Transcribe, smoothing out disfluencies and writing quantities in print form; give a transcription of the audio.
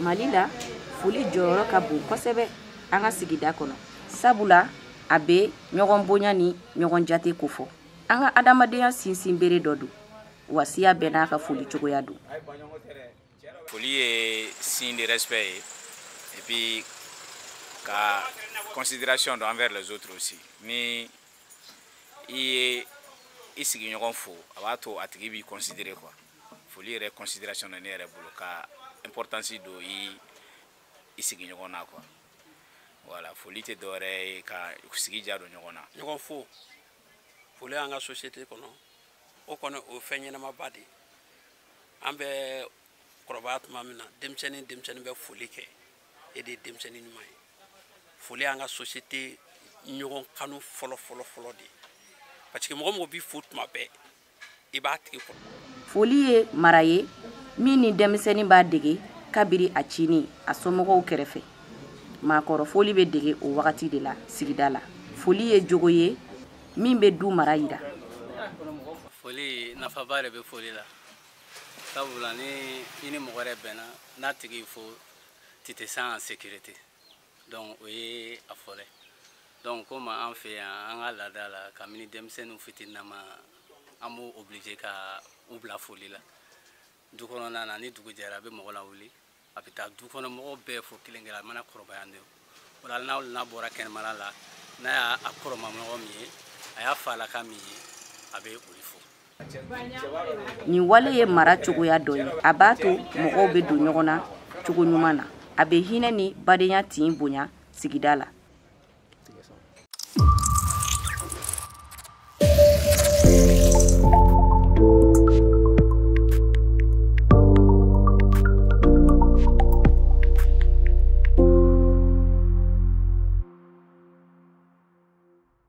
Malila foli joro kabu kosebe anga sigida kono sabula abe nyogon bonyani nyogon jate kofo anga adamadeya sinsin bere dodu wasiya benaka foli chokoya do foli e signe de respect et puis ka considération envers les autres aussi ni isigi nyogon fo abato atigibi considérer quoi foli re considération na ne re buluka importance do isigi nyogona quoi voilà folite dore ka isigi jado nyogona nyogon fo fole anga société kono o kono o fenyena mabadi ambe krobat mamina demcheni be folike e de demcheni ni mai fole anga société nyogon kanu folo de parce que mo bi foot mabe ibati ko folie maraye mini demseni ba dege kabiri achini asomogo kerefe makoro foli be dege o wakati de la sigidala folie jogoye mimbe du maraida folie na favare be folie la tabulani ini mogore bena natigi fo tite sans sécurité donc oui a folie donc comme on fait en la dala kamini demsen ou fitina ma amo obligé ka oubla folie la du kono nana ni dugu jara be mogola wuli apita du kono mo be fo kilengela mana korbayande wala na bora ken mala la na akoro mamno mi aya fala kami abe ulifo ni wale ye mara chugo ya doyi abatu mo obe do nyona chugo nyumana abe hinani badenya timbunya sigidala